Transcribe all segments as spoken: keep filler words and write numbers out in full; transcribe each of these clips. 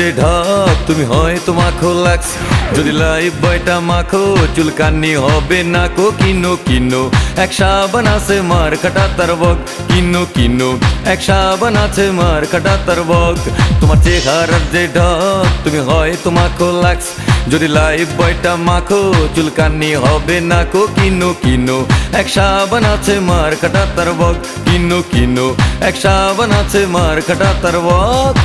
যে ঢপ তুমি হয়তো মাখো লাক্স যদি লাইফ বয়টা মাখো চুলকানি হবে নাকো কিনো কিনো এক সাবান আছে মার কাটা তার বক কিনো কিনো এক সাবান আছে মার কাটা তার বক তোমার চেহারার যে ঢপ তুমি হয়তো মাখো লাক্স যদি লাইফ বয়টা মাখো চুলকানি হবে নাকো কিনো কিনো এক সাবান আছে মার কাটা তার বক কিনো কিনো এক সাবান আছে মার কাটা তার বক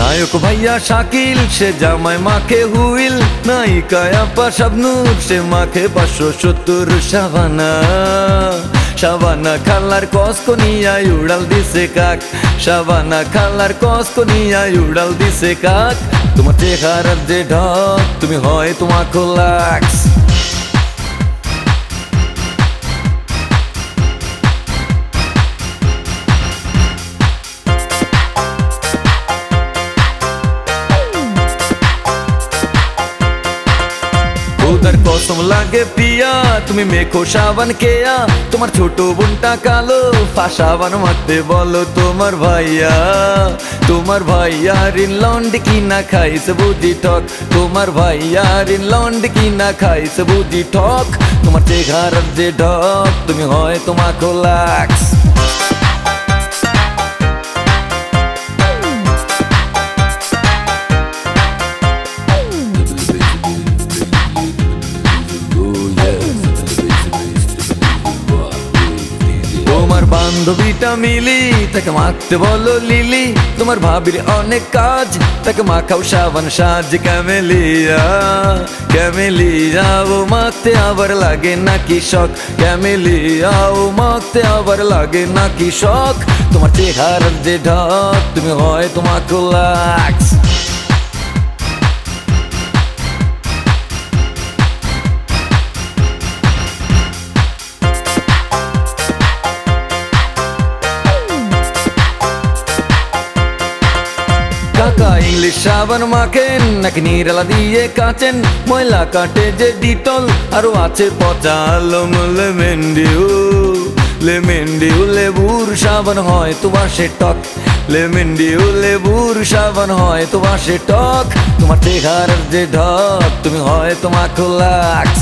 নায়ক ভাইয়া শাকিল সে জামায় মাখে হুইল নায়িকায় আপা শাবনূর সে মাখে পাঁচশো সত্তর শাবানা শাবানা খালার কসকো নিয়া উড়াল দিছে কাক শাবানা খালার কসকো নিয়া উড়াল দিছে কাক তোমার চেহারার যে ঢপ তুমি হয় তোমার খোলাক্স উদার কসম লাগে পিয়া তুমি মেখো সাবান কেয়া তোমার ছোট বোনটা কালো সাবান মাখতে বলো তোমার ভাইয়া তোমার ভাইয়া রিন লন্ড কিনা খাইছে বুদ্ধি ঠক তোমার ভাইয়া রিন লন্ড কিনা খাইছে বুদ্ধি ঠক তোমার চেহারার যে ঢপ তুমি হয় তোমার খোলাক্স বান্ধবীটা মিলি তাকে মাখতে বলো লিলি তোমার ভাবির অনেক কাজ তাকে মাখাও সাবান সাজ ক্যামেলিয়া ক্যামেলিয়া ও মাখতে আবার লাগে নাকি শখ ক্যামেলিয়া ও মাখতে আবার লাগে নাকি শখ তোমার চেহারার যে ঢপ তুমি হয় তোমার খোলাক্স কাকা ইংলিশ সাবান মাখেন নাকি নিরালা দিয়ে কাচেন ময়লা কাটে যে ডিটল আরো আছে পচা আলম লেমেন্ডিউ লেমেন্ডিউ লেবুর সাবান হয় তোমার সে টক লেমেন্ডিউ লেবুর সাবান হয় তোমার সে টক তোমার চেহারার যে ঢপ তুমি হয় তোমার খোলাক্স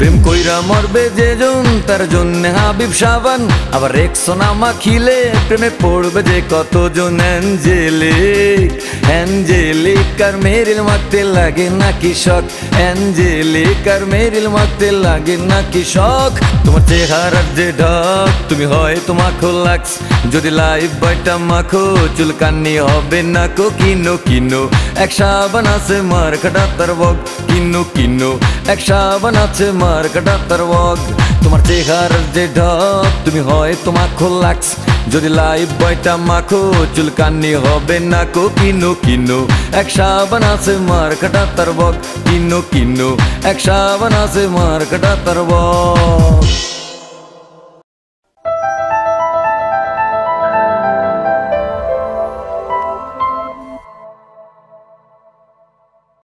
প্রেম কইরা মরবে যেজন তার জন্য হাবিব সাবান আবার রেক্সোনা মাখিলে প্রেমে পড়বে যে কতজন অ্যাঞ্জেলিক অ্যাঞ্জেলিক আর মেরিল মাখতে লাগে নাকি শখ অ্যাঞ্জেলিক আর মেরিল মাখতে লাগে নাকি শখ তোমার চেহারার যে ঢপ তুমি হয় তোমার খোলাক্স যদি লাইফ বয়টা মাখো চুলকানি হবে নাকো কিনো কিনো এক সাবান আছে মার কাটা তার বক কিনো কিনো এক সাবান আছে মার কাটা তার বক তোমার চেহারার যে ঢপ তুমি হয় তোমার খোলাক্স যদি লাইফ বয়টা মাখো চুলকানি হবে নাকো কিনো কিনো এক সাবান আছে মার কাটা তার বক কিনো কিনো এক সাবান আছে মার কাটা তার বক।